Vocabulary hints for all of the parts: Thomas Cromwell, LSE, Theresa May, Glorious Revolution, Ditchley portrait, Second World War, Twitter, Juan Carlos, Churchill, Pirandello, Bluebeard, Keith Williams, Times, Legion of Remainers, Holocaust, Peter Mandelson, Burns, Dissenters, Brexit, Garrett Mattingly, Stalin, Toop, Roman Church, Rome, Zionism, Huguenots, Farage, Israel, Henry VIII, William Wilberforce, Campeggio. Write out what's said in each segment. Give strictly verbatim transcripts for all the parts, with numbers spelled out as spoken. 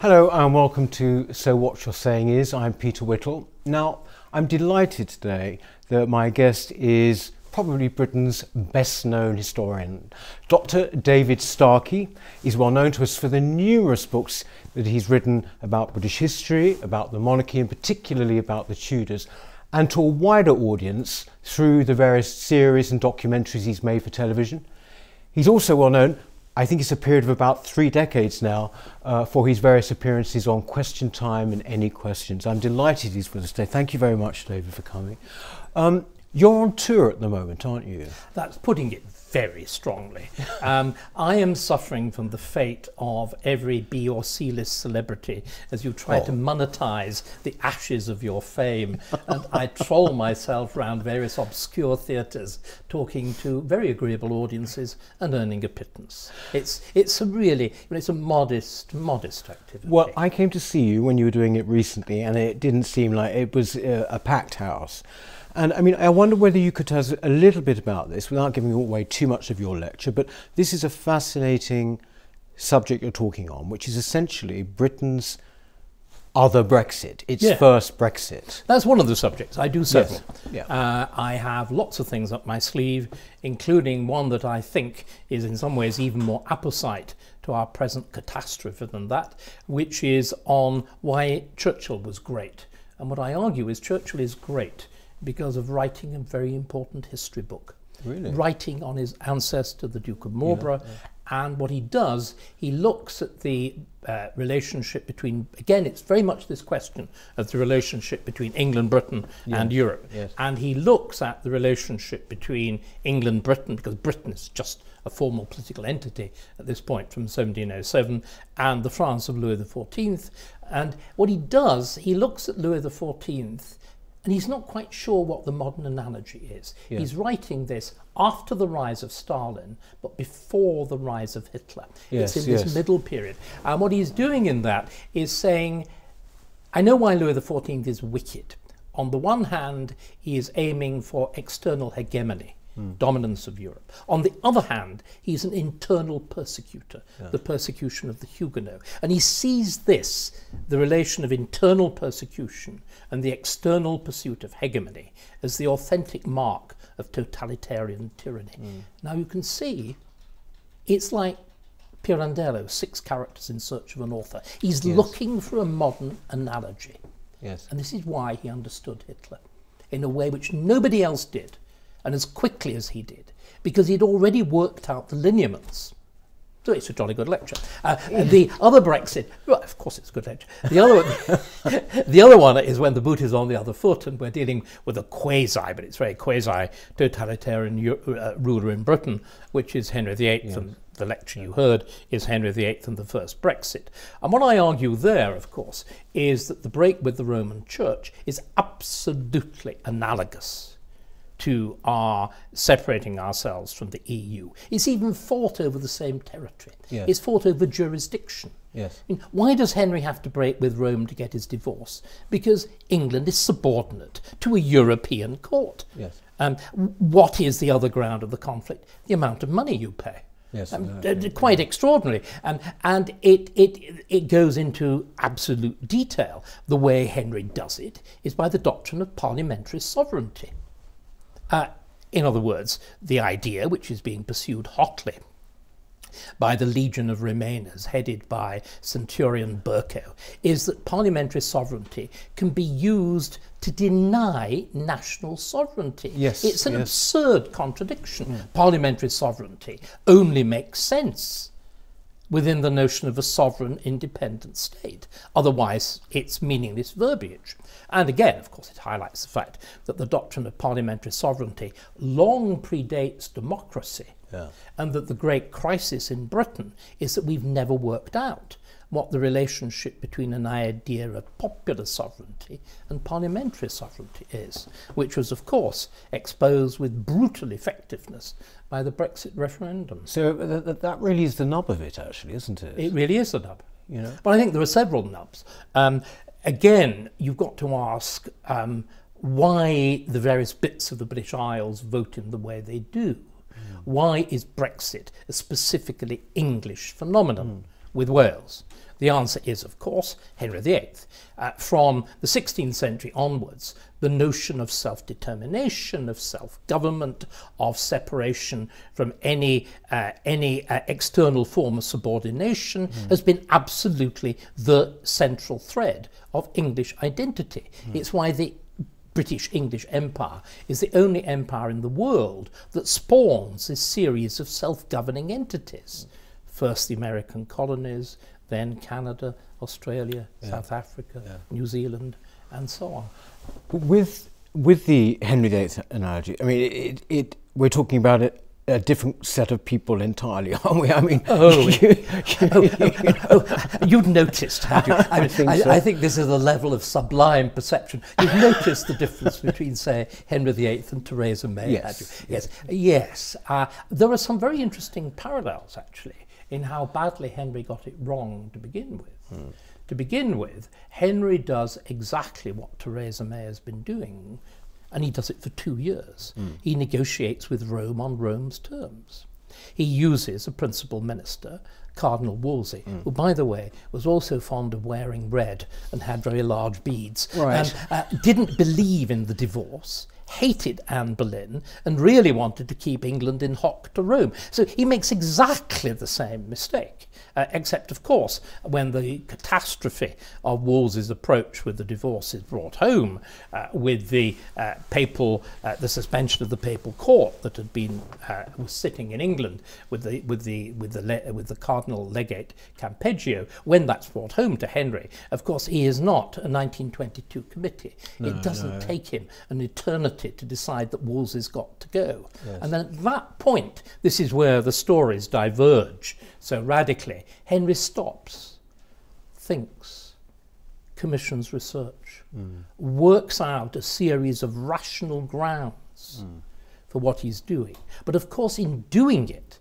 Hello and welcome to So What You're Saying Is. I'm Peter Whittle. Now, I'm delighted today that my guest is probably Britain's best known historian. Doctor David Starkey is well known to us for the numerous books that he's written about British history, about the monarchy and particularly about the Tudors, and to a wider audience through the various series and documentaries he's made for television. He's also well known, I think it's a period of about three decades now, uh, for his various appearances on Question Time and Any Questions. I'm delighted he's with us today. Thank you very much, David, for coming. Um, you're on tour at the moment, aren't you? That's putting it very strongly. um, I am suffering from the fate of every B or C list celebrity as you try oh. to monetize the ashes of your fame. And I troll myself round various obscure theatres, talking to very agreeable audiences and earning a pittance. It's, it's a really, it's a modest, modest activity. Well, I came to see you when you were doing it recently and it didn't seem like it was uh, a packed house. And I mean, I wonder whether you could tell us a little bit about this without giving away too much of your lecture, but this is a fascinating subject you're talking on, which is essentially Britain's other Brexit, its yeah. first Brexit. That's one of the subjects. I do several. Yes. Yeah. Uh, I have lots of things up my sleeve, including one that I think is in some ways even more apposite to our present catastrophe than that, which is on why Churchill was great. And what I argue is Churchill is great because of writing a very important history book. Really? Writing on his ancestor, the Duke of Marlborough, yeah, yeah. and what he does, he looks at the uh, relationship between, again, it's very much this question of the relationship between England, Britain yes. and Europe. Yes. And he looks at the relationship between England, Britain, because Britain is just a formal political entity at this point from seventeen oh seven, and the France of Louis the fourteenth. And what he does, he looks at Louis the fourteenth and he's not quite sure what the modern analogy is. Yeah. He's writing this after the rise of Stalin, but before the rise of Hitler. Yes, it's in yes. this middle period. And what he's doing in that is saying, I know why Louis the fourteenth is wicked. On the one hand, he is aiming for external hegemony, mm. dominance of Europe. On the other hand, he's an internal persecutor, yeah. the persecution of the Huguenots. And he sees this, the relation of internal persecution and the external pursuit of hegemony as the authentic mark of totalitarian tyranny. Mm. Now you can see it's like Pirandello, six characters in search of an author. He's yes. looking for a modern analogy. Yes. And this is why he understood Hitler in a way which nobody else did and as quickly as he did, because he'd already worked out the lineaments. So it's a jolly good lecture. Uh, the other Brexit, well, of course it's a good lecture. The other, one, the other one is when the boot is on the other foot and we're dealing with a quasi, but it's very quasi-totalitarian uh, ruler in Britain, which is Henry the eighth. Yes. And the lecture you heard is Henry the eighth and the first Brexit. And what I argue there, of course, is that the break with the Roman Church is absolutely analogous to our separating ourselves from the E U. It's even fought over the same territory. Yes. It's fought over jurisdiction. Yes. I mean, why does Henry have to break with Rome to get his divorce? Because England is subordinate to a European court. Yes. Um, what is the other ground of the conflict? The amount of money you pay. Yes, um, exactly. Quite extraordinary. Um, and it, it, it goes into absolute detail. The way Henry does it is by the doctrine of parliamentary sovereignty. Uh, in other words, the idea, which is being pursued hotly by the Legion of Remainers, headed by Centurion Burke, is that parliamentary sovereignty can be used to deny national sovereignty. Yes, it's an yes. absurd contradiction. Mm. Parliamentary sovereignty only makes sense within the notion of a sovereign independent state. Otherwise, it's meaningless verbiage. And again, of course, it highlights the fact that the doctrine of parliamentary sovereignty long predates democracy, yeah. and that the great crisis in Britain is that we've never worked out what the relationship between an idea of popular sovereignty and parliamentary sovereignty is, which was, of course, exposed with brutal effectiveness by the Brexit referendum. So th that really is the nub of it, actually, isn't it? It really is the nub. You know? But I think there are several nubs. Um, again, you've got to ask um, why the various bits of the British Isles vote in the way they do. Mm. Why is Brexit a specifically English phenomenon? Mm. with Wales? The answer is, of course, Henry the eighth. Uh, from the sixteenth century onwards, the notion of self-determination, of self-government, of separation from any, uh, any uh, external form of subordination mm. has been absolutely the central thread of English identity. Mm. It's why the British English Empire is the only empire in the world that spawns this series of self-governing entities. Mm. First the American colonies, then Canada, Australia, yeah. South Africa, yeah. New Zealand, and so on. With with the Henry the eighth analogy, I mean, it, it we're talking about a, a different set of people entirely, aren't we? I mean, oh, you, oh, you oh, oh, oh, you've noticed, have you? I, I, think I, so. I think this is a level of sublime perception. You've noticed the difference between, say, Henry the eighth and Theresa May, yes. have you? Yes, yes. yes. Uh, there are some very interesting parallels, actually, in how badly Henry got it wrong to begin with. Mm. To begin with, Henry does exactly what Theresa May has been doing, and he does it for two years. Mm. He negotiates with Rome on Rome's terms. He uses a principal minister, Cardinal Wolsey, mm. who, by the way, was also fond of wearing red and had very large beads, right. and uh, didn't believe in the divorce, hated Anne Boleyn, and really wanted to keep England in hock to Rome. So he makes exactly the same mistake, uh, except, of course, when the catastrophe of Wolsey's approach with the divorce is brought home, uh, with the uh, papal, uh, the suspension of the papal court that had been uh, was sitting in England with the with the with the le with the Cardinal Legate Campeggio. When that's brought home to Henry, of course, he is not a nineteen twenty-two committee. No, it doesn't no. take him an eternity to decide that Wolsey's got to go. Yes. And then at that point, this is where the stories diverge so radically. Henry stops, thinks, commissions research, mm. works out a series of rational grounds mm. for what he's doing. But of course, in doing it,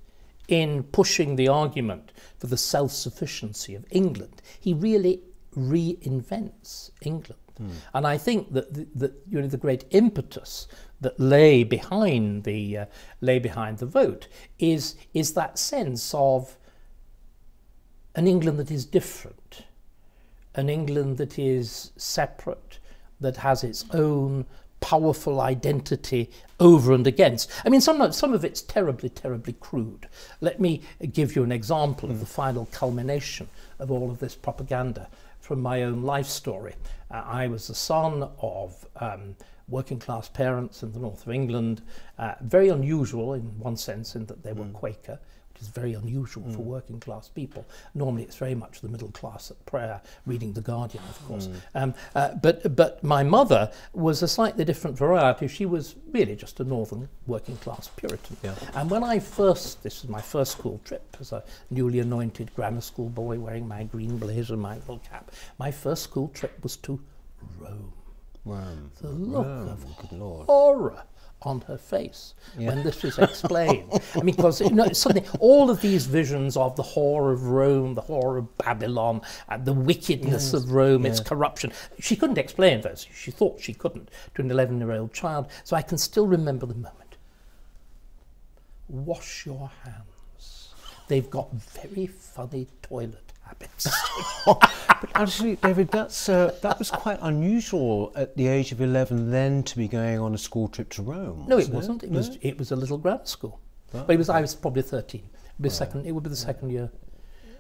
in pushing the argument for the self-sufficiency of England, he really reinvents England. Mm. And I think that the, that you know, the great impetus that lay behind the uh, lay behind the vote is is that sense of an England that is different, an England that is separate, that has its own powerful identity over and against. I mean, some of, some of it's terribly, terribly crude. Let me give you an example mm. of the final culmination of all of this propaganda. From my own life story. Uh, I was the son of um, working-class parents in the north of England, uh, very unusual in one sense in that they were mm. Quaker, which is very unusual mm. for working-class people. Normally it's very much the middle class at prayer, reading The Guardian, of course. Mm. Um, uh, but, but my mother was a slightly different variety. She was really just a northern working-class Puritan. Yeah. And when I first, this was my first school trip as a newly anointed grammar school boy wearing my green blazer and my little cap, my first school trip was to Rome. Rome. The look Rome, of good Lord. Horror on her face yeah. when this was explained. I mean, because you know, suddenly all of these visions of the horror of Rome, the horror of Babylon, and the wickedness yes. of Rome, yeah. its corruption. She couldn't explain those. She thought she couldn't to an eleven-year-old child. So I can still remember the moment. Wash your hands. They've got very funny toilets. But actually, David, that's, uh, that was quite unusual at the age of eleven then to be going on a school trip to Rome. No, it wasn't. It, it, was, it was a little grammar school. Right. But it was, I was probably thirteen. It would be, right. second, it would be the second year.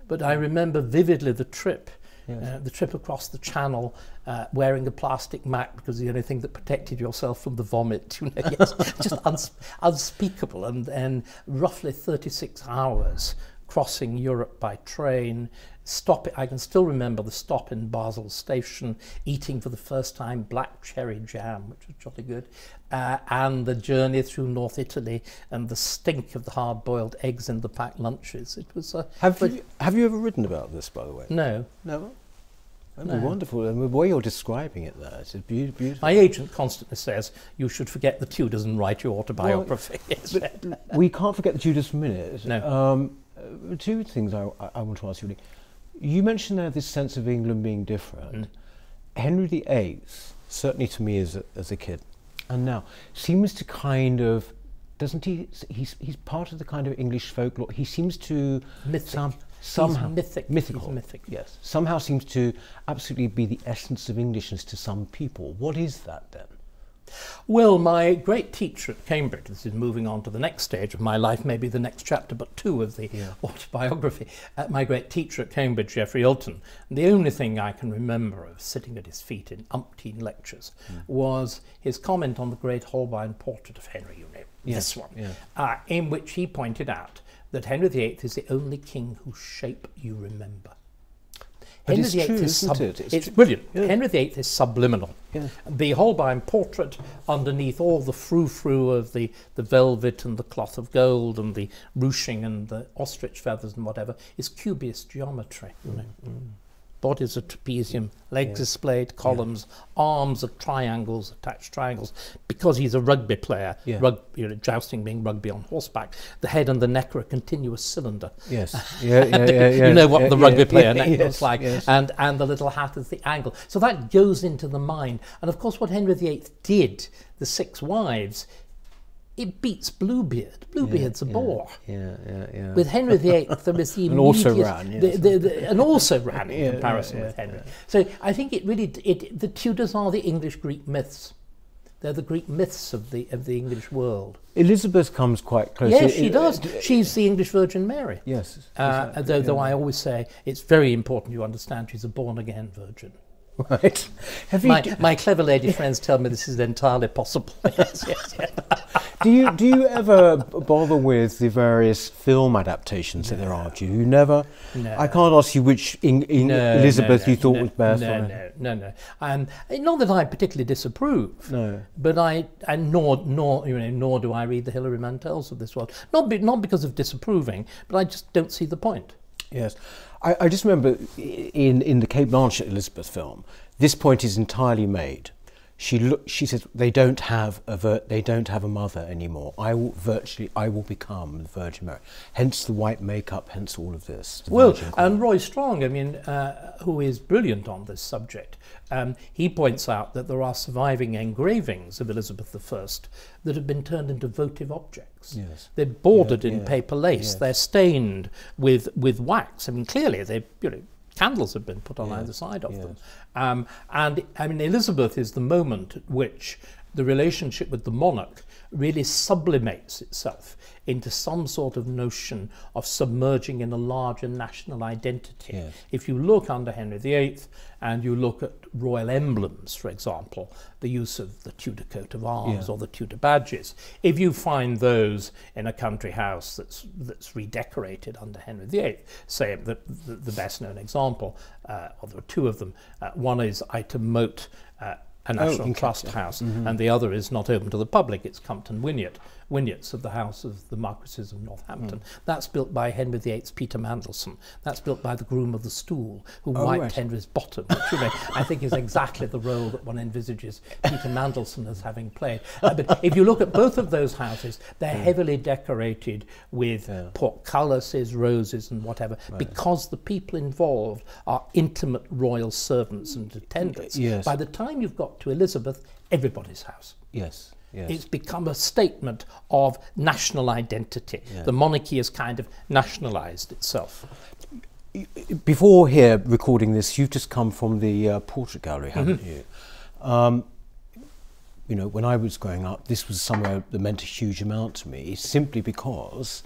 But I remember vividly the trip, yes. uh, the trip across the channel, uh, wearing a plastic mat because the only thing that protected yourself from the vomit. You know, yes, just uns unspeakable. And, and roughly thirty-six hours crossing Europe by train. Stop it. I can still remember the stop in Basel station, eating for the first time black cherry jam, which was jolly good, uh, and the journey through North Italy and the stink of the hard-boiled eggs in the packed lunches. It was. Uh, have you have you ever written about this, by the way? No, no. That'd be no. wonderful. And the way you're describing it there, it's beautiful. My agent constantly says, you should forget the Tudors and write your autobiography. Well, but we can't forget the Tudors for a minute. No. Um, two things I, I want to ask you. You mentioned there this sense of England being different. Mm. Henry the eighth, certainly to me as a, as a kid, and now, seems to kind of, doesn't he, he's, he's part of the kind of English folklore, he seems to... Mythic. Some, somehow he's mythic. mythical. He's mythic. Yes, somehow seems to absolutely be the essence of Englishness to some people. What is that then? Well, my great teacher at Cambridge, this is moving on to the next stage of my life, maybe the next chapter but two of the yeah. autobiography, uh, my great teacher at Cambridge, Geoffrey Elton, the only thing I can remember of sitting at his feet in umpteen lectures mm. was his comment on the great Holbein portrait of Henry, you know, yes. this one, yeah. uh, in which he pointed out that Henry the Eighth is the only king whose shape you remember. Henry the Eighth true, is isn't it? It's, it's brilliant. Yeah. Henry the Eighth is subliminal. Yeah. The Holbein portrait, underneath all the frou-frou of the, the velvet and the cloth of gold and the ruching and the ostrich feathers and whatever, is cubist geometry. Mm. You know? Mm. Bodies are trapezium, legs yeah. are splayed columns, yeah. arms are triangles, attached triangles. Because he's a rugby player, yeah. rug, you know, jousting being rugby on horseback, the head and the neck are a continuous cylinder. Yes, yeah, yeah, yeah, yeah, you know what yeah, the rugby yeah, player yeah, neck yes, looks like, yes. and, and the little hat is the angle. So that goes into the mind. And of course what Henry the Eighth did, the six wives, it beats Bluebeard. Bluebeard's yeah, a bore. Yeah, yeah, yeah. With Henry the Eighth, there is the and also ran, yes. the, the, the, and also ran in yeah, comparison yeah, yeah, with Henry. Yeah. So I think it really, it, the Tudors are the English Greek myths. They're the Greek myths of the of the English world. Elizabeth comes quite close. Yes, she does. She's the English Virgin Mary. Yes. Exactly, uh, though, yeah. though I always say it's very important you understand she's a born-again virgin. Right. Have you my, my clever lady friends tell me this is entirely possible. yes, yes, yes. Do you do you ever bother with the various film adaptations no. that there are? Do you never? No. I can't ask you which in, in no, Elizabeth no, no, you thought no, was best. No, no, no, no. Um, not that I particularly disapprove. No. But I and nor nor you know nor do I read the Hilary Mantels of this world. Not be, not because of disapproving, but I just don't see the point. Yes. I, I just remember in, in the Cate Blanchett Elizabeth film, this point is entirely made. She look, She says they don't have a vir they don't have a mother anymore. I will virtually I will become the Virgin Mary. Hence the white makeup. Hence all of this. Well, and Roy Strong, I mean, uh, who is brilliant on this subject, um, he points out that there are surviving engravings of Elizabeth the First that have been turned into votive objects. Yes. They're bordered yeah, yeah. in paper lace. Yes. They're stained with with wax. I mean, clearly they you know. Candles have been put on yes, either side of yes. them. Um, and I mean, Elizabeth is the moment at which the relationship with the monarch really sublimates itself into some sort of notion of submerging in a larger national identity. Yes. If you look under Henry the Eighth and you look at royal emblems, for example, the use of the Tudor coat of arms yeah. or the Tudor badges, if you find those in a country house that's, that's redecorated under Henry the Eighth, say the, the, the best known example, uh, or there are two of them, uh, one is Item Moat, uh, a national oh, trust yeah. house, mm-hmm. and the other is not open to the public, it's Compton Wynyard, Wynyards of the House of the Marquises of Northampton. Mm. That's built by Henry the Eighth's Peter Mandelson. That's built by the groom of the stool, who oh, wiped right. Henry's bottom, which you know, I think is exactly the role that one envisages Peter Mandelson as having played. Uh, but if you look at both of those houses, they're mm. heavily decorated with yeah. portcullises, roses and whatever, right. because the people involved are intimate royal servants and attendants. Yes. By the time you've got to Elizabeth, everybody's house. Yes. Yes. It's become a statement of national identity. Yeah. The monarchy has kind of nationalised itself. Before here recording this, you've just come from the uh, portrait gallery, haven't mm-hmm. you? Um, you know, when I was growing up, this was somewhere that meant a huge amount to me, simply because,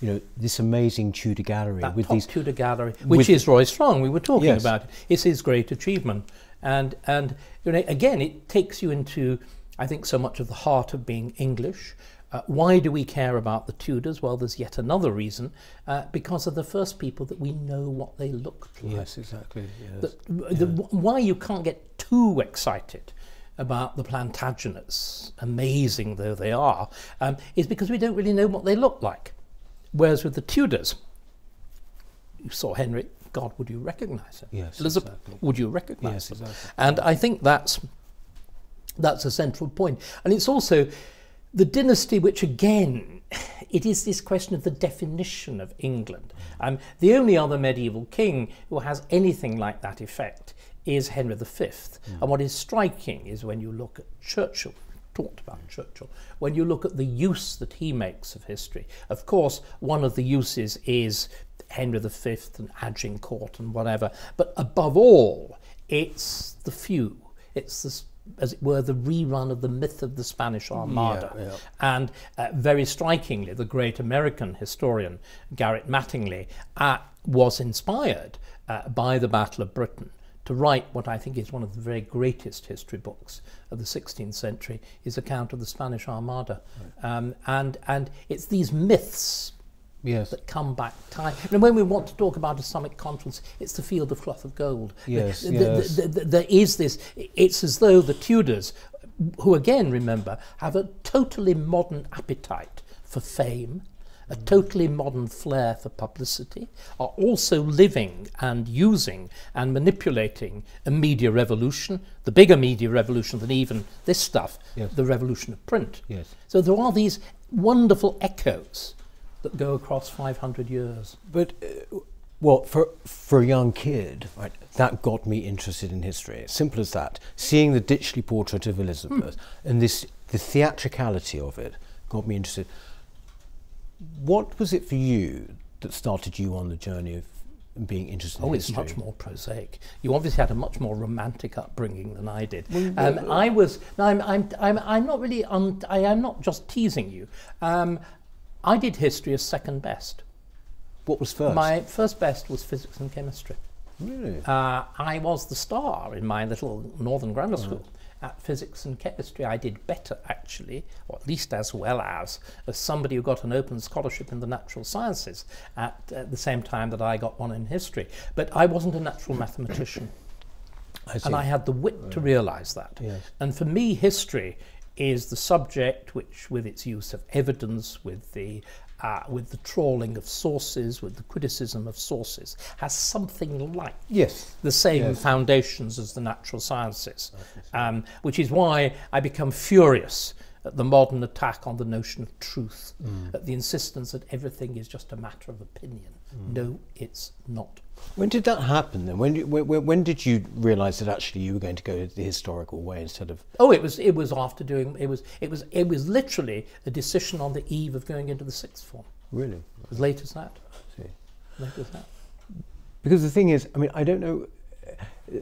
you know, this amazing Tudor gallery. That with top these Tudor gallery, which is Roy Strong, we were talking yes. about. It's his great achievement. And, and you know, again, it takes you into... I think so much of the heart of being English. Uh, why do we care about the Tudors? Well, there's yet another reason, uh, because of the first people that we know what they looked like. Yes, exactly. Yes. The, the, yeah. Why you can't get too excited about the Plantagenets, amazing though they are, um, is because we don't really know what they look like. Whereas with the Tudors, you saw Henry, God, would you recognise him? Yes, Elizabeth, exactly. would you recognise yes, him? Exactly. And I think that's... That's a central point. And it's also the dynasty which, again, it is this question of the definition of England. Um, the only other medieval king who has anything like that effect is Henry the Fifth. Mm. And what is striking is when you look at Churchill, talked about Churchill, when you look at the use that he makes of history. Of course, one of the uses is Henry the Fifth and Agincourt and whatever. But above all, it's the few. It's this, as it were, the rerun of the myth of the Spanish Armada. Yeah, yeah. And uh, very strikingly, the great American historian Garrett Mattingly uh, was inspired uh, by the Battle of Britain to write what I think is one of the very greatest history books of the sixteenth century, his account of the Spanish Armada. Right. Um, and, and it's these myths yes. that come back time. And when we want to talk about Islamic conscience, it's the field of cloth of gold. Yes, the, yes. The, the, the, there is this, it's as though the Tudors, who again, remember, have a totally modern appetite for fame, a totally modern flair for publicity, are also living and using and manipulating a media revolution, the bigger media revolution than even this stuff, yes. the revolution of print. Yes. So there are these wonderful echoes that go across five hundred years. But, uh, well, for, for a young kid, right, that got me interested in history. Simple as that. Seeing the Ditchley portrait of Elizabeth hmm. and this, the theatricality of it got me interested. What was it for you that started you on the journey of being interested in history? Oh, it's much more prosaic. You obviously had a much more romantic upbringing than I did. Well, um, well, I was. No, I'm. I'm. I'm. I'm not really. Un I am not just teasing you. Um, I did history as second best. What was first? My first best was physics and chemistry. Really? Uh, I was the star in my little northern grammar school. Right. At physics and chemistry, I did better actually, or at least as well as, as somebody who got an open scholarship in the natural sciences at uh, the same time that I got one in history. But I wasn't a natural mathematician, I and I had the wit yeah. to realise that. Yes. And for me, history is the subject which, with its use of evidence, with the Uh, with the trawling of sources, with the criticism of sources, has something like yes. the same yes. foundations as the natural sciences, um, which is why I become furious at the modern attack on the notion of truth, mm. at the insistence that everything is just a matter of opinion. Mm. No, it's not. When did that happen then? When, when, when did you realise that actually you were going to go the historical way instead of? Oh, it was it was after doing it was it was it was literally a decision on the eve of going into the sixth form. Really, as late as that. I see. Late as that. Because the thing is, I mean, I don't know.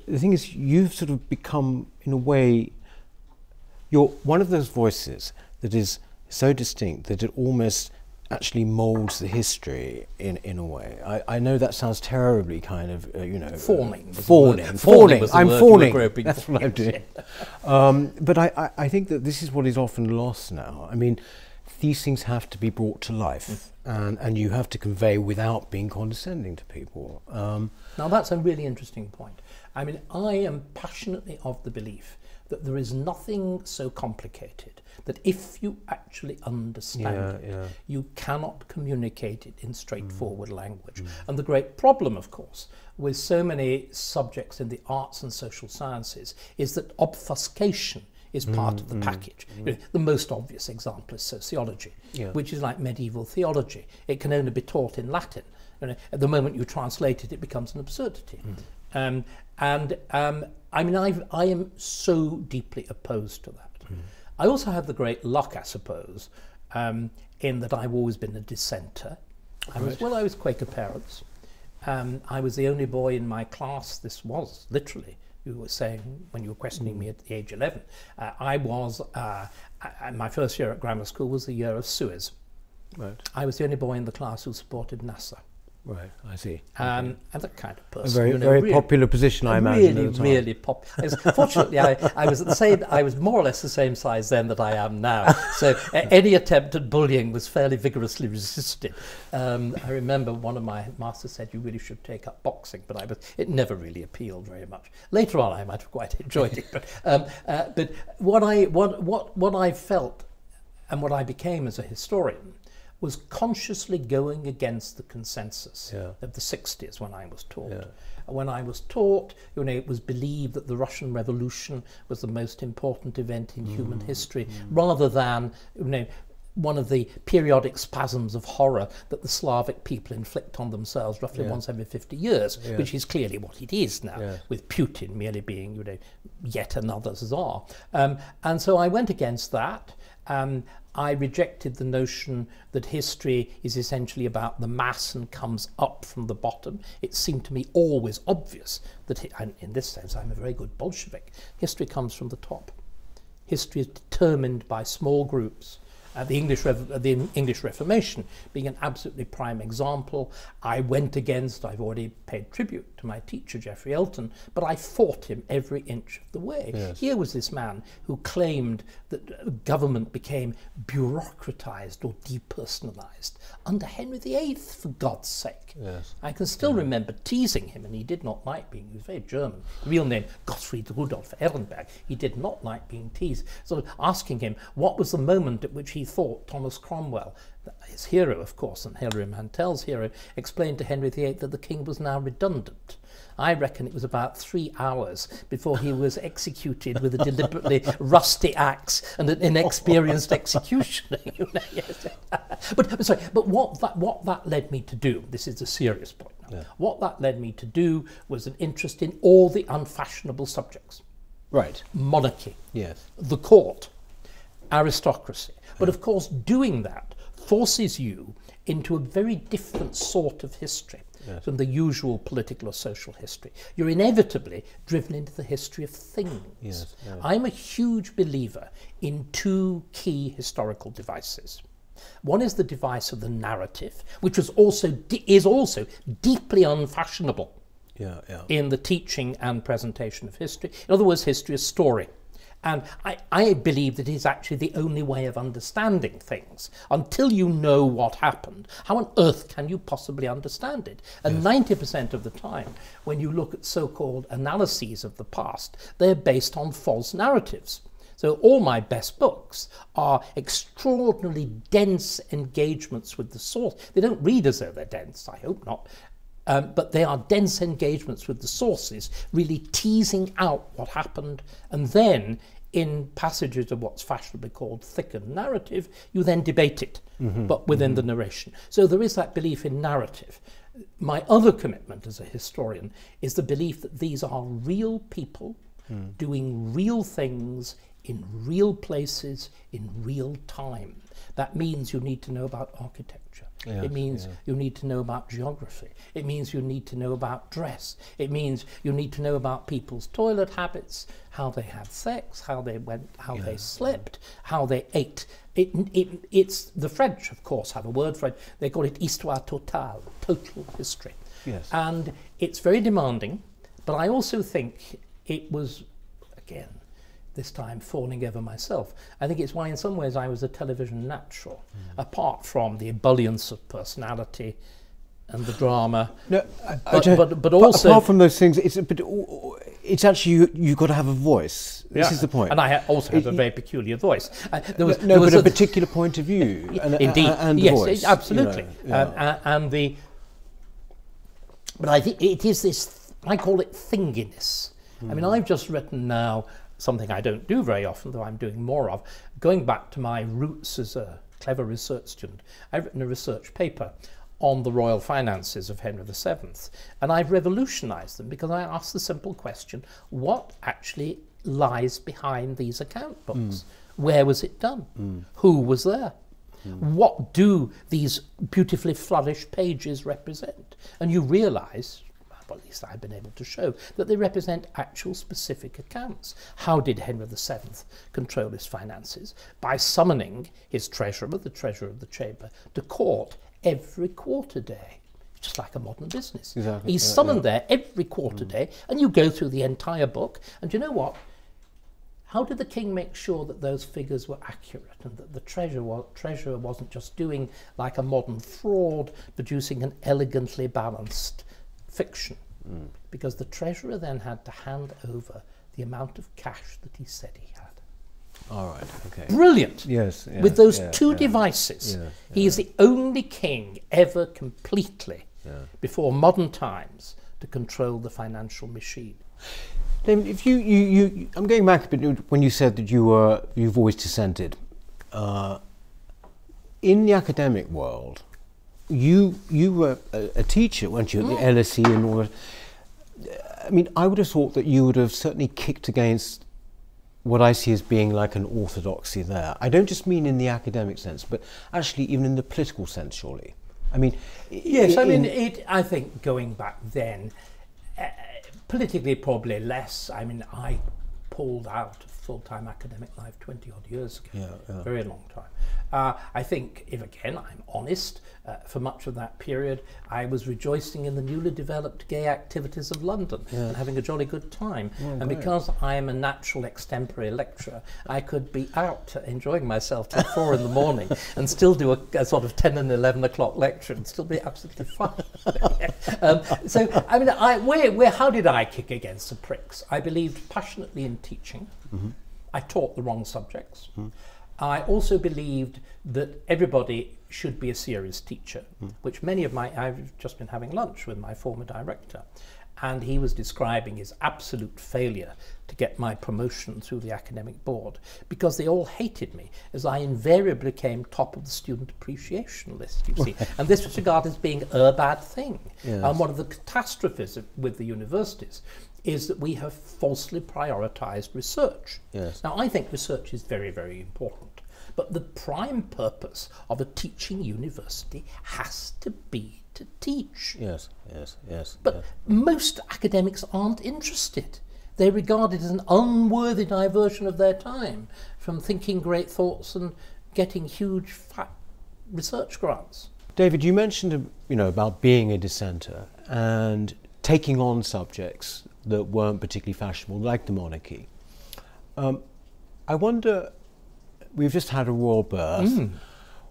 The thing is, you've sort of become, in a way, you're one of those voices that is so distinct that it almost actually molds the history in in a way. I, I know that sounds terribly kind of uh, you know fawning, uh, fawning, fawning. I'm fawning. That's what I'm doing. um, but I, I I think that this is what is often lost now. I mean, these things have to be brought to life, mm. and and you have to convey without being condescending to people. Um, now that's a really interesting point. I mean, I am passionately of the belief that there is nothing so complicated that if you actually understand yeah, it, yeah. you cannot communicate it in straightforward mm. language. Mm. And the great problem, of course, with so many subjects in the arts and social sciences is that obfuscation is mm, part of the mm, package. Mm. You know, the most obvious example is sociology, yeah. which is like medieval theology. It can only be taught in Latin. You know, at the moment you translate it, it becomes an absurdity. Mm. Um, and um, I mean, I've, I am so deeply opposed to that. Mm. I also have the great luck, I suppose, um, in that I've always been a dissenter. I was, well, I was Quaker parents. Um, I was the only boy in my class. This was literally, you were saying when you were questioning mm. me at the age eleven. Uh, I was, uh, I, my first year at grammar school was the year of Suez. Right. I was the only boy in the class who supported NASA. Right, I see. Um, okay. And that kind of person. A very, you know, very really, popular position, I imagine. Really, really popular. Fortunately, I, I was at the same. I was more or less the same size then that I am now. So uh, any attempt at bullying was fairly vigorously resisted. Um, I remember one of my masters said, "You really should take up boxing," but I was. It never really appealed very much. Later on, I might have quite enjoyed it. But um, uh, but what I what what what I felt, and what I became as a historian, was consciously going against the consensus yeah. of the sixties when I was taught. Yeah. When I was taught, you know, it was believed that the Russian Revolution was the most important event in mm. human history, mm. rather than, you know, one of the periodic spasms of horror that the Slavic people inflict on themselves roughly yeah. once every fifty years, yeah. which is clearly what it is now, yeah. with Putin merely being, you know, yet another czar. Um, and so I went against that. um, I rejected the notion that history is essentially about the mass and comes up from the bottom. It seemed to me always obvious that, and in this sense I'm a very good Bolshevik, history comes from the top. History is determined by small groups. Uh, the, English the English Reformation being an absolutely prime example. I went against, I've already paid tribute to my teacher, Geoffrey Elton, but I fought him every inch of the way. Yes. Here was this man who claimed that government became bureaucratized or depersonalized under Henry the eighth, for God's sake. Yes. I can still yeah. remember teasing him, and he did not like being, he was very German, real name Gottfried Rudolf Ehrenberg, he did not like being teased. So asking him what was the moment at which he thought Thomas Cromwell, his hero of course, and Hilary Mantel's hero, explained to Henry the eighth that the king was now redundant. I reckon it was about three hours before he was executed with a deliberately rusty axe and an inexperienced executioner. You know, yes. But sorry, but what that what that led me to do, this is a serious point now, yeah. what that led me to do was an interest in all the unfashionable subjects. Right. Monarchy. Yes. The court. Aristocracy. But of course doing that forces you into a very different sort of history yes. from the usual political or social history. You're inevitably driven into the history of things. Yes, yes. I'm a huge believer in two key historical devices. One is the device of the narrative, which was also is also deeply unfashionable yeah, yeah. in the teaching and presentation of history. In other words, history is story. And I, I believe that it is actually the only way of understanding things. Until you know what happened, how on earth can you possibly understand it? And ninety percent of the time, when you look at so-called analyses of the past, they're based on false narratives. So all my best books are extraordinarily dense engagements with the source. They don't read as though they're dense, I hope not. Um, but they are dense engagements with the sources, really teasing out what happened, and then in passages of what's fashionably called thickened narrative, you then debate it, mm-hmm, but within mm-hmm. the narration. So there is that belief in narrative. My other commitment as a historian is the belief that these are real people mm. doing real things in real places in real time. That means you need to know about architecture. Yes, it means yes. you need to know about geography. It means you need to know about dress. It means you need to know about people's toilet habits, how they had sex, how they went, how yes, they slept, yes. how they ate. It, it, it's the French, of course, have a word for it. They call it histoire totale, total history. Yes. And it's very demanding, but I also think it was, again, this time falling over myself. I think it's why in some ways I was a television natural, mm. apart from the ebullience of personality and the drama. No, I, but, I, but, but also... Apart from those things, it's, but it's actually, you, you've got to have a voice. This yeah. is the point. And I ha also have it, a very peculiar voice. Uh, there was, no, there was but a, a particular point of view. And, indeed. A, and yes, voice, it, absolutely. You know, um, yeah. and, and the... But I think it is this, th I call it thinginess. Mm. I mean, I've just written now something I don't do very often, though I'm doing more of, going back to my roots as a clever research student. I've written a research paper on the royal finances of Henry the seventh, and I've revolutionized them because I asked the simple question, what actually lies behind these account books? Mm. Where was it done? Mm. Who was there? Mm. What do these beautifully flourished pages represent? And you realize, well, at least I've been able to show, that they represent actual specific accounts. How did Henry the seventh control his finances? By summoning his treasurer, the treasurer of the chamber, to court every quarter day, just like a modern business. Exactly. He's summoned yeah, yeah. there every quarter mm. day, and you go through the entire book, and you know what? How did the king make sure that those figures were accurate and that the treasurer, treasurer wasn't just doing like a modern fraud, producing an elegantly balanced fiction, mm. because the treasurer then had to hand over the amount of cash that he said he had. All right, okay. Brilliant. Yes. yes With those yeah, two yeah. devices, yeah, yeah. he is the only king ever completely, yeah. before modern times, to control the financial machine. David, if you, you, you, I'm going back a bit when you said that you were, you've always dissented. Uh, in the academic world, You you were a, a teacher, weren't you, at the mm. L S E and all that? I mean, I would have thought that you would have certainly kicked against what I see as being like an orthodoxy there. I don't just mean in the academic sense, but actually even in the political sense, surely. I mean... Yes, I mean, it, I think going back then, uh, politically probably less. I mean, I pulled out of full-time academic life twenty odd years ago, yeah, yeah. very long time. Uh, I think, if again I'm honest, uh, for much of that period I was rejoicing in the newly developed gay activities of London yes. and having a jolly good time. Oh, and great. Because I am a natural extempore lecturer, I could be out enjoying myself till four in the morning and still do a, a sort of ten and eleven o'clock lecture and still be absolutely fine. um, so, I mean, I, where, where, how did I kick against the pricks? I believed passionately in teaching. Mm-hmm. I taught the wrong subjects. Mm. I also believed that everybody should be a serious teacher, mm. which many of my... I've just been having lunch with my former director, and he was describing his absolute failure to get my promotion through the academic board, because they all hated me, as I invariably came top of the student appreciation list, you see. And this was regarded as being a bad thing. Yes. And one of the catastrophes with the universities is that we have falsely prioritised research. Yes. Now, I think research is very, very important, but the prime purpose of a teaching university has to be to teach. Yes, yes, yes. But yes. most academics aren't interested. They regard it as an unworthy diversion of their time from thinking great thoughts and getting huge fat research grants. David, you mentioned, you know, about being a dissenter and taking on subjects that weren't particularly fashionable, like the monarchy. Um, I wonder, we've just had a royal birth. Mm.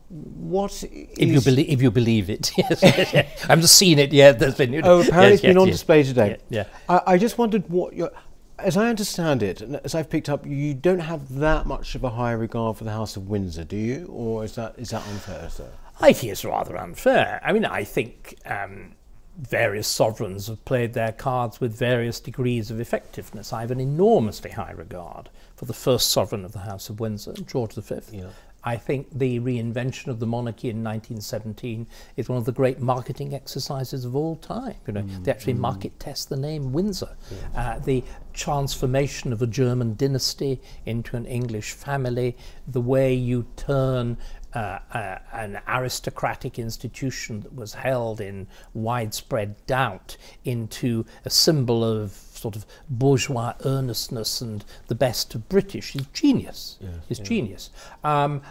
What if you believe? If you believe it, yes. yes, yes. I'm just seeing it. Yeah, there's been. You know, oh, apparently yes, it's been yes, on yes. display today. Yeah, yeah. I, I just wondered what your, as I understand it, and as I've picked up, you don't have that much of a high regard for the House of Windsor, do you? Or is that is that unfair, sir? I think it's rather unfair. I mean, I think um, various sovereigns have played their cards with various degrees of effectiveness. I have an enormously high regard for the first sovereign of the House of Windsor, George the Fifth. Yeah. I think the reinvention of the monarchy in nineteen seventeen is one of the great marketing exercises of all time. You know, mm, they actually mm. market test the name Windsor. Yeah. Uh, the transformation of a German dynasty into an English family, the way you turn uh, uh, an aristocratic institution that was held in widespread doubt into a symbol of sort of bourgeois earnestness and the best of British is genius. Yes, is yes. genius. Um,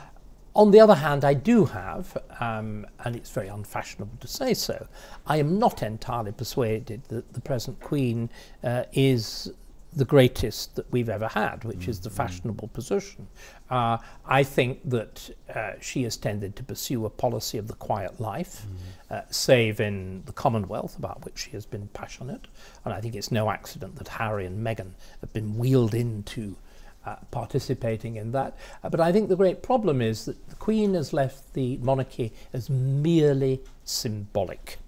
on the other hand, I do have, um, and it's very unfashionable to say so, I am not entirely persuaded that the present Queen uh, is the greatest that we've ever had, which mm, is the fashionable mm. position. Uh, I think that uh, she has tended to pursue a policy of the quiet life, mm. uh, save in the Commonwealth, about which she has been passionate. And I think it's no accident that Harry and Meghan have been wheeled into uh, participating in that. Uh, but I think the great problem is that the Queen has left the monarchy as merely symbolic.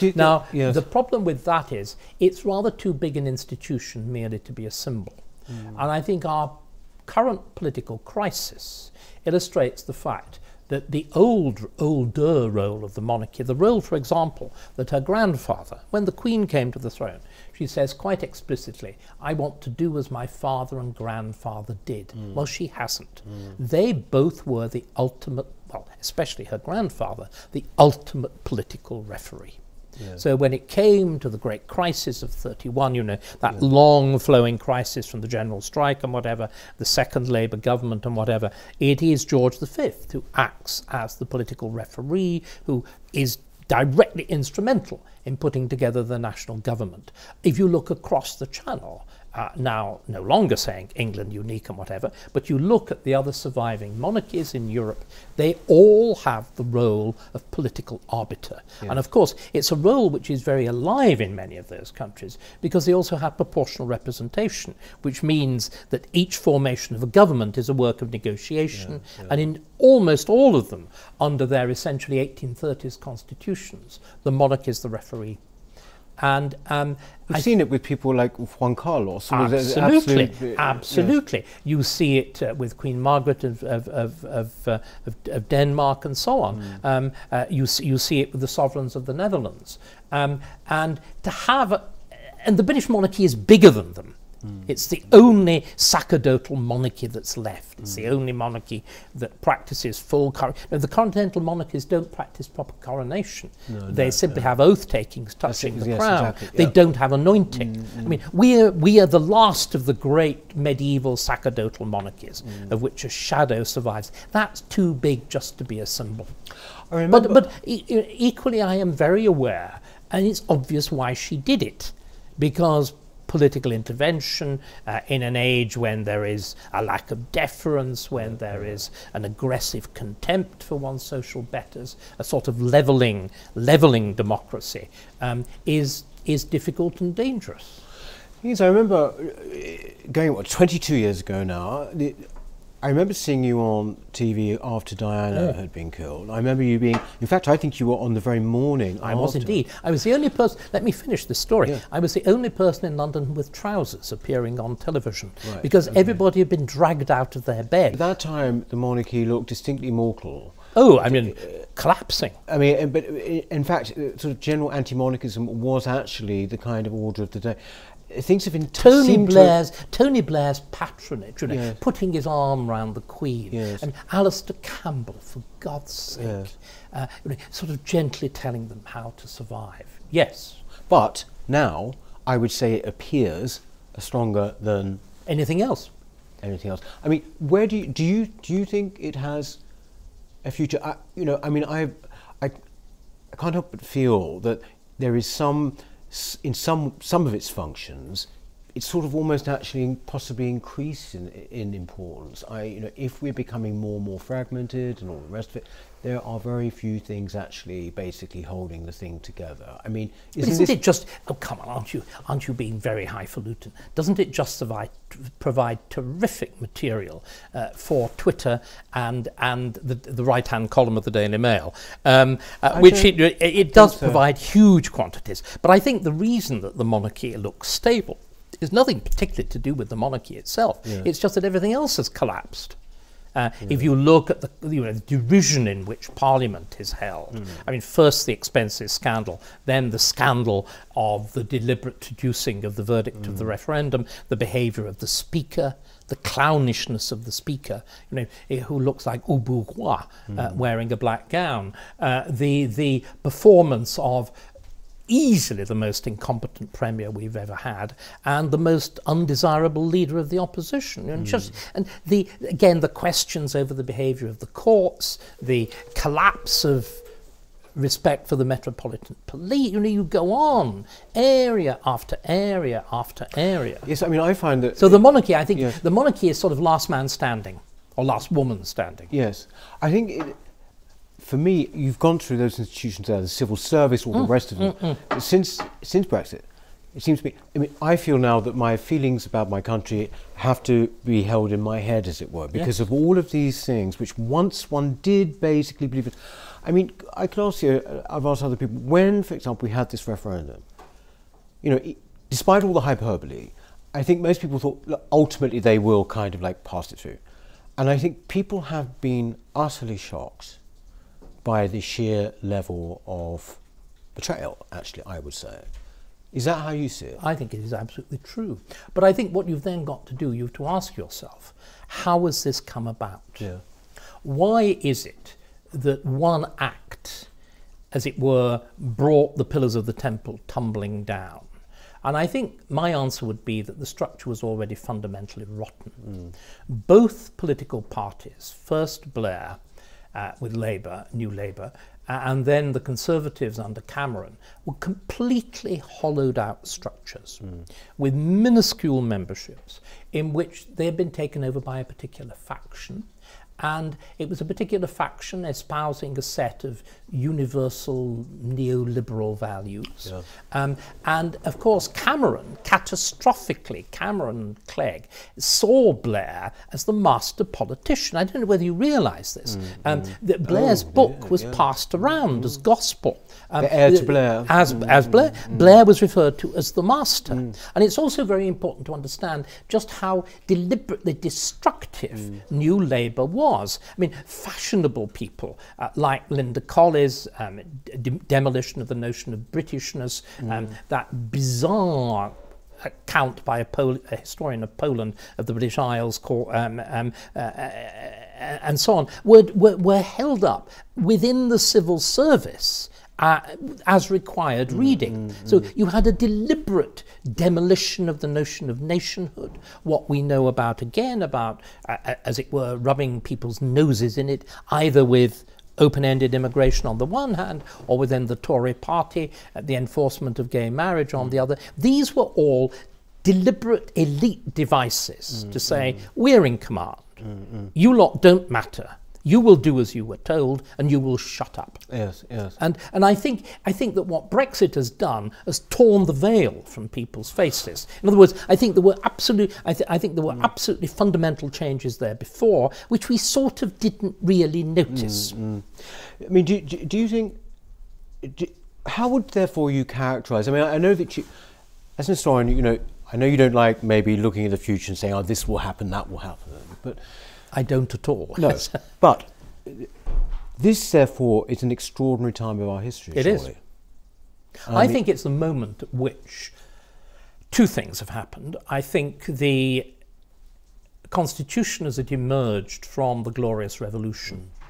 Do, now, do, yes. the problem with that is it's rather too big an institution merely to be a symbol. Mm. And I think our current political crisis illustrates the fact that the old, older role of the monarchy, the role, for example, that her grandfather, when the Queen came to the throne, she says quite explicitly, I want to do as my father and grandfather did. Mm. Well, she hasn't. Mm. They both were the ultimate, well, especially her grandfather, the ultimate political referee. Yeah. So when it came to the great crisis of thirty-one, you know, that yeah. long flowing crisis from the general strike and whatever, the second Labour government and whatever, it is George the Fifth who acts as the political referee, who is directly instrumental in putting together the national government. If you look across the channel, Uh, now no longer saying England unique and whatever, but you look at the other surviving monarchies in Europe, they all have the role of political arbiter. Yes. And of course, it's a role which is very alive in many of those countries because they also have proportional representation, which means that each formation of a government is a work of negotiation. Yeah, yeah. And in almost all of them, under their essentially eighteen thirties constitutions, the monarch is the referee. And um, I've I seen it with people like Juan Carlos. Absolutely, absolute, absolutely. Yes. You see it uh, with Queen Margaret of of of, of, uh, of, of Denmark and so on. Mm. Um, uh, you you see it with the sovereigns of the Netherlands. Um, and to have, a, and the British monarchy is bigger than them. Mm. It's the only sacerdotal monarchy that's left. It's mm. the only monarchy that practices full coronation. No, the continental monarchies don't practice proper coronation. No, they no, simply no. have oath takings touching the yes, crown. Exactly, they yep. don't have anointing. Mm, mm. I mean, we are, we are the last of the great medieval sacerdotal monarchies, mm. of which a shadow survives. That's too big just to be a symbol. I but but e equally, I am very aware, and it's obvious why she did it, because political intervention uh, in an age when there is a lack of deference, when there is an aggressive contempt for one's social betters, a sort of leveling, leveling democracy, um, is is difficult and dangerous. Yes, I remember going what twenty-two years ago now. The, I remember seeing you on T V after Diana oh. had been killed. I remember you being, in fact, I think you were on the very morning. I after. was indeed. I was the only person, let me finish this story. Yeah. I was the only person in London with trousers appearing on television, right, because okay. everybody had been dragged out of their bed. At that time, the monarchy looked distinctly mortal. Oh, I mean, uh, collapsing. I mean, but in fact, sort of general anti-monarchism was actually the kind of order of the day. Things have been Tony Blair's to Tony Blair's patronage, you know, yes. putting his arm round the Queen, yes. and Alistair Campbell, for God's sake, yes. uh, you know, sort of gently telling them how to survive. Yes, but now I would say it appears stronger than anything else. Anything else? I mean, where do you do you do you think it has a future? I, you know, I mean, I, I, I can't help but feel that there is some. in some some of its functions, it's sort of almost actually possibly increased in, in importance. I, you know, if we're becoming more and more fragmented and all the rest of it, there are very few things actually basically holding the thing together. I mean, isn't, but isn't it just? Oh, come on, aren't you aren't you being very highfalutin? Doesn't it just survive, provide terrific material uh, for Twitter and and the, the right-hand column of the Daily Mail, um, uh, which it, it does so. provide huge quantities. But I think the reason that the monarchy looks stable is nothing particularly to do with the monarchy itself. Yeah. It's just that everything else has collapsed. Uh, yeah. If you look at the, you know, the derision in which Parliament is held, mm. I mean, first the expenses scandal, then the scandal of the deliberate traducing of the verdict mm. of the referendum, the behaviour of the Speaker, the clownishness of the Speaker, you know, who looks like au bourgeois mm. uh, wearing a black gown, uh, the the performance of easily the most incompetent Premier we've ever had, and the most undesirable leader of the opposition. And, mm. just, and the, again, the questions over the behaviour of the courts, the collapse of respect for the metropolitan police. You know, you go on area after area after area. Yes, I mean, I find that... So the monarchy, I think, yes. the monarchy is sort of last man standing, or last woman standing. Yes, I think... It, for me, you've gone through those institutions there, the civil service, all mm, the rest of them. Mm, mm. Since since Brexit, it seems to me, I mean, I feel now that my feelings about my country have to be held in my head, as it were, because yes. of all of these things, which once one did basically believe it. I mean, I could ask you, I've asked other people, when, for example, we had this referendum, you know, it, despite all the hyperbole, I think most people thought, look, ultimately they will kind of like pass it through. And I think people have been utterly shocked by the sheer level of betrayal, actually, I would say. Is that how you see it? I think it is absolutely true. But I think what you've then got to do, you have to ask yourself, how has this come about? Yeah. Why is it that one act, as it were, brought the pillars of the temple tumbling down? And I think my answer would be that the structure was already fundamentally rotten. Mm. Both political parties, first Blair, Uh, with Labour, New Labour, uh, and then the Conservatives under Cameron, were completely hollowed out structures mm. with minuscule memberships in which they had been taken over by a particular faction. And it was a particular faction espousing a set of universal neoliberal values. Yeah. Um, and of course, Cameron, catastrophically, Cameron and Clegg saw Blair as the master politician. I don't know whether you realise this. Mm, um, mm. That Blair's oh, book yeah, was yeah. passed around mm. as gospel. Um, the heir to Blair. As, mm, as Blair. Mm. Blair was referred to as the master. Mm. And it's also very important to understand just how deliberately destructive mm. New Labour was. Was. I mean, fashionable people uh, like Linda Collins, um, de demolition of the notion of Britishness, mm. um, that bizarre account by a, Pol a historian of Poland, of the British Isles, called, um, um, uh, and so on, were, were, were held up within the civil service Uh, as required reading. Mm-hmm. So you had a deliberate demolition of the notion of nationhood, what we know about, again, about, uh, as it were, rubbing people's noses in it, either with open-ended immigration on the one hand, or within the Tory party, uh, the enforcement of gay marriage on the other. These were all deliberate elite devices, mm-hmm. to say, we're in command, mm-hmm. you lot don't matter. You will do as you were told, and you will shut up. Yes, yes. And and I think I think that what Brexit has done has torn the veil from people's faces. In other words, I think there were absolute I, th I think there were mm. absolutely fundamental changes there before, which we sort of didn't really notice. Mm, mm. I mean, do do, do you think? Do, how would therefore you characterise? I mean, I, I know that you, as an historian, you know, I know you don't like maybe looking at the future and saying, "Oh, this will happen, that will happen," but. I don't at all. No, but this, therefore, is an extraordinary time of our history. It surely. is. Um, I think it's the moment at which two things have happened. I think the Constitution, as it emerged from the Glorious Revolution, mm.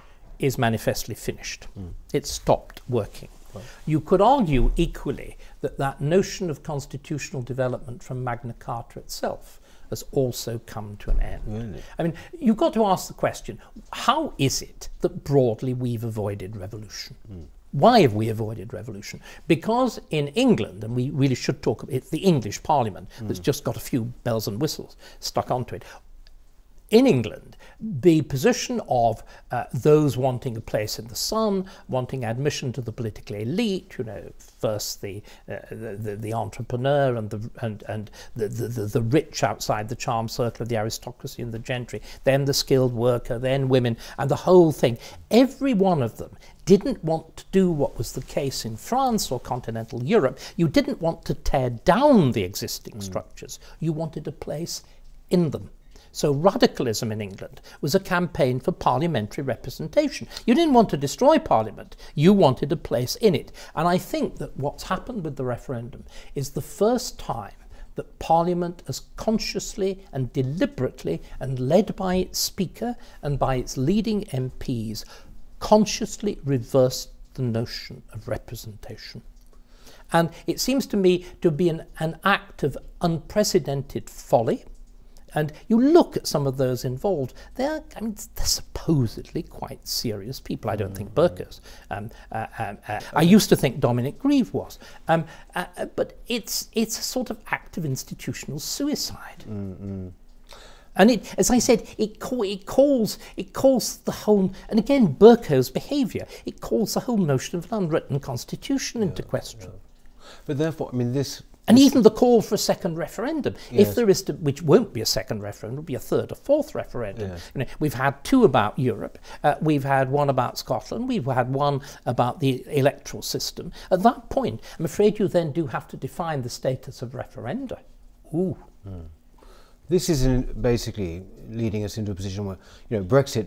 is manifestly finished. Mm. It stopped working. Right. You could argue equally that that notion of constitutional development from Magna Carta itself has also come to an end. Really? I mean, you've got to ask the question, how is it that broadly we've avoided revolution? Mm. Why have we avoided revolution? Because in England, and we really should talk about it, the English Parliament mm. that's just got a few bells and whistles stuck onto it. In England, the position of uh, those wanting a place in the sun, wanting admission to the political elite, you know, first the uh, the, the entrepreneur and the and and the, the the rich outside the charmed circle of the aristocracy and the gentry, then the skilled worker, then women, and the whole thing. Every one of them didn't want to do what was the case in France or continental Europe. You didn't want to tear down the existing mm. structures. You wanted a place in them. So radicalism in England was a campaign for parliamentary representation. You didn't want to destroy Parliament, you wanted a place in it. And I think that what's happened with the referendum is the first time that Parliament has consciously and deliberately, and led by its Speaker and by its leading M Ps, consciously reversed the notion of representation. And it seems to me to be an, an act of unprecedented folly. And you look at some of those involved, they're, I mean, they're supposedly quite serious people. I don't think Burke is. Um, uh, um, uh, I used to think Dominic Grieve was. Um, uh, uh, but it's, it's a sort of act of institutional suicide. Mm-hmm. And it, as I said, it, call, it calls it calls the whole, and again, Burke's behaviour, it calls the whole notion of an unwritten constitution yeah, into question. Yeah. But therefore, I mean, this... And even the call for a second referendum, yes. if there is, to, which won't be a second referendum, it'll be a third or fourth referendum. Yes. You know, we've had two about Europe, uh, we've had one about Scotland, we've had one about the electoral system. At that point, I'm afraid you then do have to define the status of referenda. Ooh. Mm. This is in basically leading us into a position where, you know, Brexit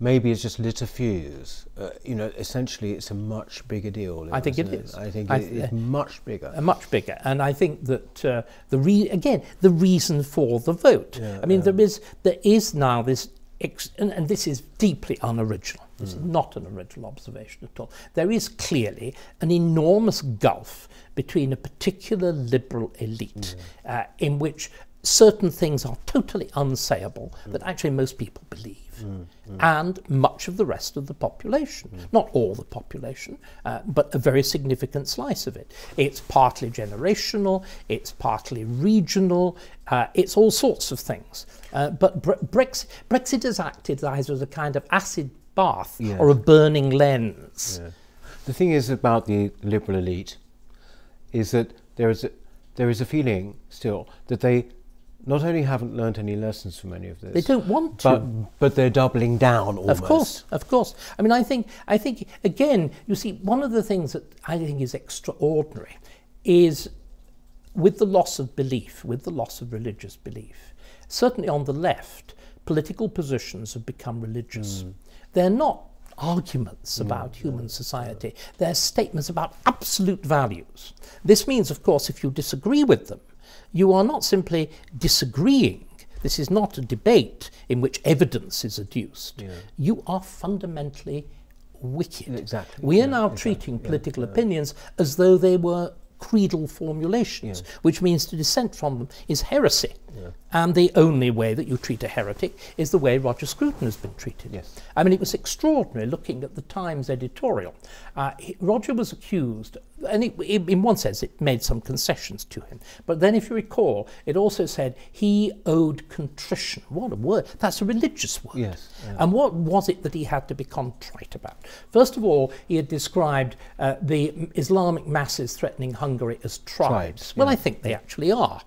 maybe it's just lit a fuse. Uh, you know, essentially, it's a much bigger deal. I think it is. I think it's much bigger. Much bigger, and I think that uh, the re again the reason for the vote. Yeah, I mean, yeah. there is there is now this, ex and, and this is deeply unoriginal. This mm. is not an original observation at all. There is clearly an enormous gulf between a particular liberal elite, mm. uh, in which certain things are totally unsayable mm. that actually most people believe. Mm, mm. And much of the rest of the population. Mm. Not all the population, uh, but a very significant slice of it. It's partly generational, it's partly regional, uh, it's all sorts of things. Uh, but Bre Brexit, Brexit has acted either as a kind of acid bath yeah. or a burning lens. Yeah. The thing is about the liberal elite is that there is a, there is a feeling still that they not only haven't learnt any lessons from any of this, they don't want to, but, but they're doubling down almost. Of course, of course. I mean, I think, I think again, you see, one of the things that I think is extraordinary is with the loss of belief, with the loss of religious belief, certainly on the left, political positions have become religious. Mm. They're not arguments about mm, human yeah, society, yeah. they're statements about absolute values. This means, of course, if you disagree with them, you are not simply disagreeing. This is not a debate in which evidence is adduced. Yeah. You are fundamentally wicked. Exactly. We are yeah, now exactly. treating political yeah. opinions as though they were creedal formulations, yeah. which means to dissent from them is heresy. Yeah. And the only way that you treat a heretic is the way Roger Scruton has been treated. Yes. I mean, it was extraordinary looking at the Times editorial. Uh, he, Roger was accused, and it, it, in one sense it made some concessions to him, but then if you recall, it also said he owed contrition. What a word, that's a religious word. Yes, yeah. And what was it that he had to be contrite about? First of all, he had described uh, the Islamic masses threatening Hungary as tribes. tribes well, yeah. I think they actually are.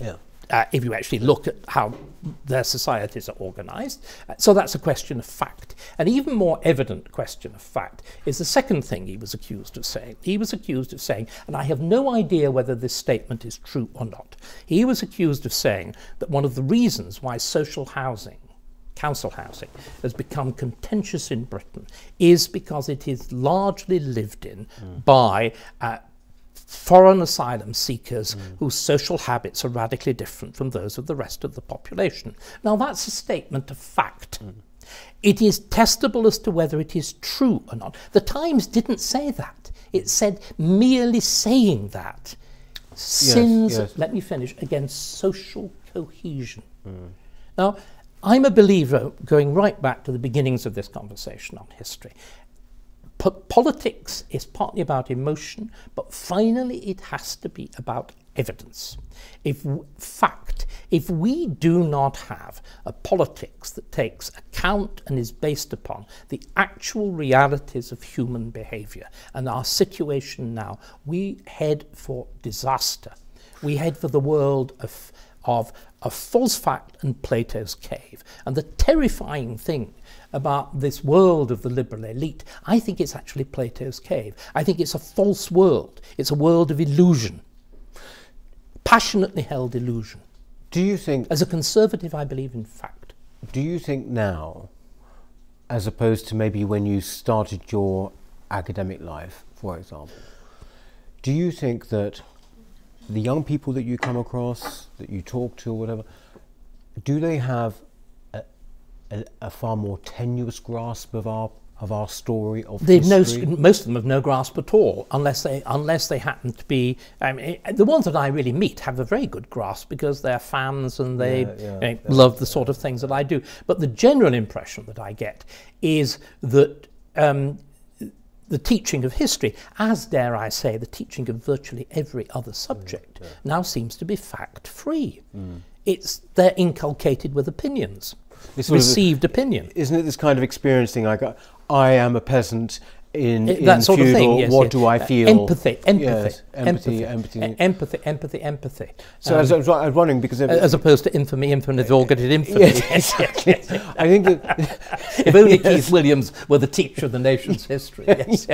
Yeah. Uh, if you actually look at how their societies are organised. Uh, so that's a question of fact. An even more evident question of fact is the second thing he was accused of saying. He was accused of saying, and I have no idea whether this statement is true or not, he was accused of saying that one of the reasons why social housing, council housing, has become contentious in Britain is because it is largely lived in mm. by uh, foreign asylum seekers mm. whose social habits are radically different from those of the rest of the population. Now that's a statement of fact. Mm. It is testable as to whether it is true or not. The Times didn't say that. It said merely saying that sins, yes, yes. let me finish, against social cohesion. Mm. Now I'm a believer, going right back to the beginnings of this conversation on history, politics is partly about emotion, but finally it has to be about evidence. If fact, if we do not have a politics that takes account and is based upon the actual realities of human behaviour and our situation now, we head for disaster. We head for the world of, of, of false fact and Plato's cave. And the terrifying thing about this world of the liberal elite, I think it's actually Plato's cave. I think it's a false world. It's a world of illusion, passionately held illusion. Do you think... As a conservative, I believe in fact. Do you think now, as opposed to maybe when you started your academic life, for example, do you think that the young people that you come across, that you talk to or whatever, do they have A, a far more tenuous grasp of our of our story of They've history. No, most of them have no grasp at all, unless they unless they happen to be. I mean, the ones that I really meet have a very good grasp because they're fans and they yeah, yeah, you know, love the sort of things that I do. But the general impression that I get is that um, the teaching of history, as dare I say, the teaching of virtually every other subject, yeah, yeah. now seems to be fact-free. Mm. It's they're inculcated with opinions. This received a, opinion. Isn't it this kind of experience thing? I got, I am a peasant in, it, in that sort feudal, of thing. Yes, what yes. do I feel? Empathy, empathy, yes, empathy, empathy, empathy, empathy, empathy, empathy. So um, as I was, I was wondering because it, as opposed to infamy, infinite, orgated infamy. Yes, exactly. I think that if only yes. Keith Williams were the teacher of the nation's history. Yes.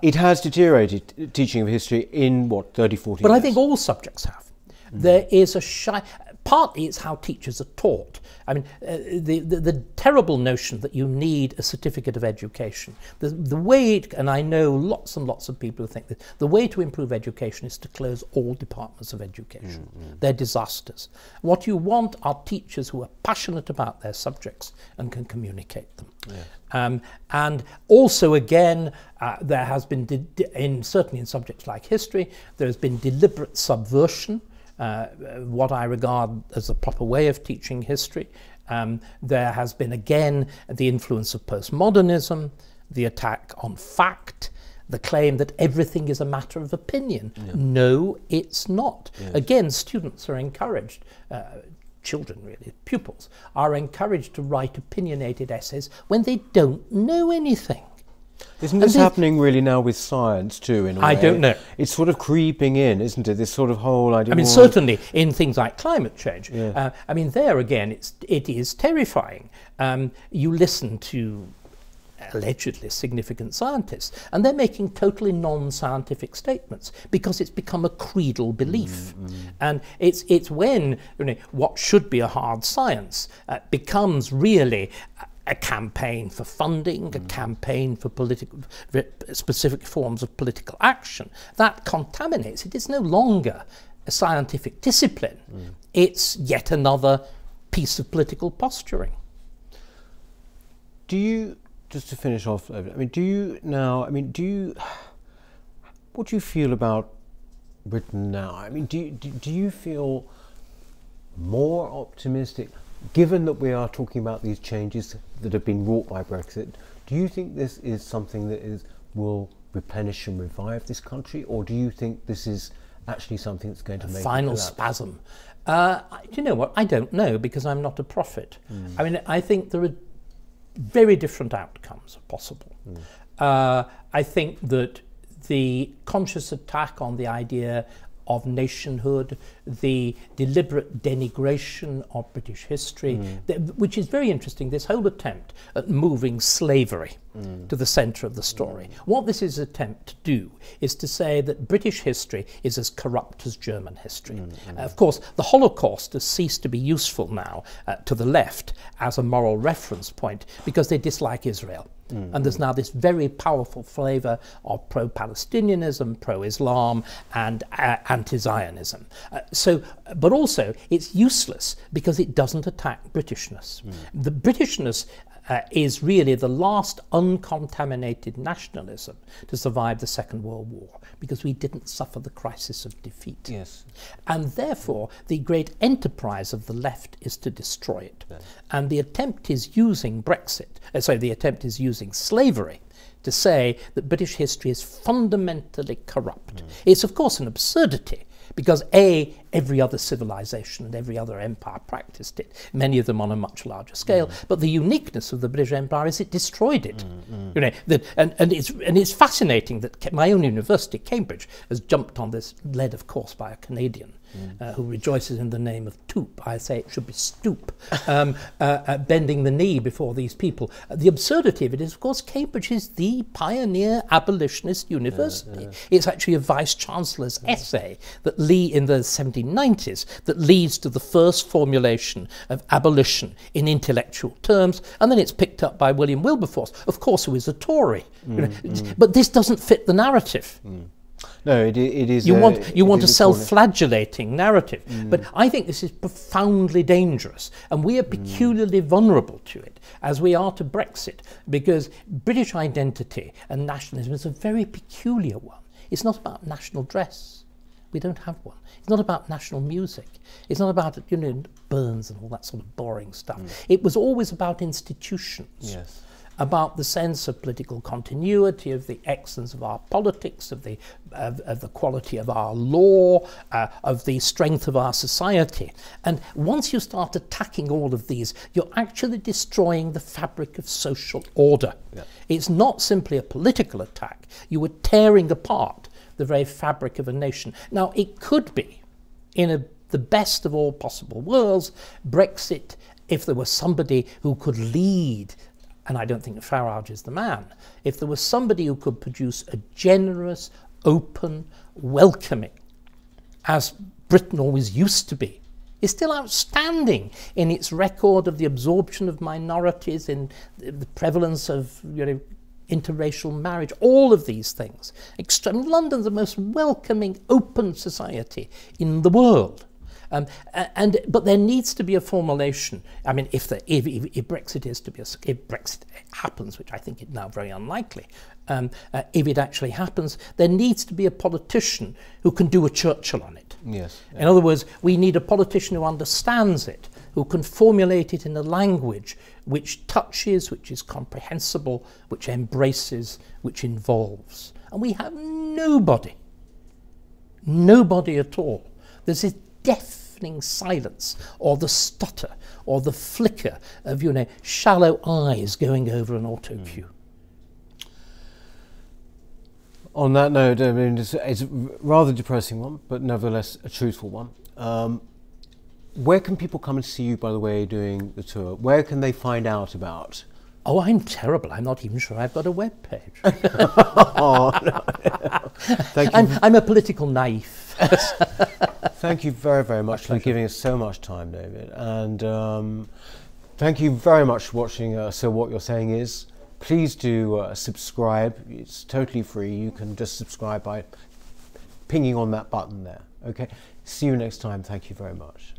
It has deteriorated teaching of history in what thirty, forty But years. I think all subjects have. Mm. There is a shy. Partly it's how teachers are taught. I mean, uh, the, the, the terrible notion that you need a certificate of education. The, the way, it, and I know lots and lots of people who think that the way to improve education is to close all departments of education. Mm-hmm. They're disasters. What you want are teachers who are passionate about their subjects and can communicate them. Yeah. Um, and also, again, uh, there has been, in, certainly in subjects like history, there has been deliberate subversion. Uh, what I regard as the proper way of teaching history. Um, there has been again the influence of postmodernism, the attack on fact, the claim that everything is a matter of opinion. Yeah. No, it's not. Yes. Again, students are encouraged, uh, children really, pupils, are encouraged to write opinionated essays when they don't know anything. Isn't this happening really now with science too, in a way? I don't know. It's sort of creeping in, isn't it? This sort of whole idea. I mean, certainly in things like climate change. Yeah. Uh, I mean, there again, it's, it is terrifying. Um, you listen to allegedly significant scientists, and they're making totally non-scientific statements because it's become a creedal belief. Mm, mm. And it's, it's when you know, what should be a hard science uh, becomes really... Uh, a campaign for funding, mm. a campaign for political, specific forms of political action, that contaminates it. It's no longer a scientific discipline. Mm. It's yet another piece of political posturing. Do you, just to finish off, I mean, do you now, I mean, do you, what do you feel about Britain now? I mean, do you, do, do you feel more optimistic, given that we are talking about these changes that have been wrought by Brexit? Do you think this is something that is will replenish and revive this country, or do you think this is actually something that's going to make a final spasm? Uh, you know what? I don't know, because I'm not a prophet. Mm. I mean, I think there are very different outcomes possible. Mm. Uh, I think that the conscious attack on the idea of nationhood, the deliberate denigration of British history, mm. th which is very interesting, this whole attempt at moving slavery mm. to the centre of the story. Mm. What this is an attempt to do is to say that British history is as corrupt as German history. Mm. Uh, of course, the Holocaust has ceased to be useful now uh, to the left as a moral reference point, because they dislike Israel. Mm. And there's now this very powerful flavour of pro-Palestinianism, pro-Islam and uh, anti-Zionism. Uh, so, but also it's useless because it doesn't attack Britishness. Mm. The Britishness uh, is really the last uncontaminated nationalism to survive the Second World War, because we didn't suffer the crisis of defeat. Yes. And therefore the great enterprise of the left is to destroy it. Yes. And the attempt is using Brexit, uh, sorry, the attempt is using slavery to say that British history is fundamentally corrupt. Mm. It's of course an absurdity, because A, every other civilization and every other empire practiced it, many of them on a much larger scale, mm. but the uniqueness of the British Empire is it destroyed it. Mm, mm. You know, that, and, and, it's, and it's fascinating that my own university, Cambridge, has jumped on this, led of course by a Canadian, mm. uh, who rejoices in the name of Toop. I say it should be Stoop, um, uh, uh, bending the knee before these people. Uh, the absurdity of it is, of course, Cambridge is the pioneer abolitionist university. Yeah, yeah. It's actually a vice-chancellor's yeah. essay that Lee in the seventeen nineties that leads to the first formulation of abolition in intellectual terms, and then it's picked up by William Wilberforce, of course, who is a Tory. Mm, you know, mm. But this doesn't fit the narrative. Mm. No, it, it is. You want a, you want a self-flagellating narrative, mm. but I think this is profoundly dangerous, and we are peculiarly mm. vulnerable to it, as we are to Brexit, because British identity and nationalism is a very peculiar one. It's not about national dress. We don't have one. It's not about national music. It's not about, you know, Burns and all that sort of boring stuff. Mm. It was always about institutions, yes. about the sense of political continuity, of the excellence of our politics, of the, of, of the quality of our law, uh, of the strength of our society. And once you start attacking all of these, you're actually destroying the fabric of social order. Yeah. It's not simply a political attack. You were tearing apart the very fabric of a nation. Now, it could be, in a, the best of all possible worlds, Brexit, if there was somebody who could lead, and I don't think Farage is the man, if there was somebody who could produce a generous, open, welcoming, as Britain always used to be, is still outstanding in its record of the absorption of minorities, in the prevalence of, you know, interracial marriage, all of these things. Extreme, London's the most welcoming, open society in the world. Um, and, but there needs to be a formulation. I mean, if, the, if, if Brexit is to be, a, if Brexit happens, which I think is now very unlikely, um, uh, if it actually happens, there needs to be a politician who can do a Churchill on it. Yes. Yeah. In other words, we need a politician who understands it, who can formulate it in a language which touches, which is comprehensible, which embraces, which involves. And we have nobody, nobody at all. There's this deafening silence, or the stutter, or the flicker of, you know, shallow eyes going over an auto cue. Mm. On that note, I mean, it's, it's a rather depressing one, but nevertheless a truthful one. Um, Where can people come and see you, by the way, doing the tour? Where can they find out about? Oh, I'm terrible. I'm not even sure I've got a web page. Oh, no. Thank you. I'm, I'm a political knife. Thank you very, very much for giving us so much time, David. And um, thank you very much for watching uh, So What You're Saying Is. Please do uh, subscribe. It's totally free. You can just subscribe by pinging on that button there. Okay, see you next time. Thank you very much.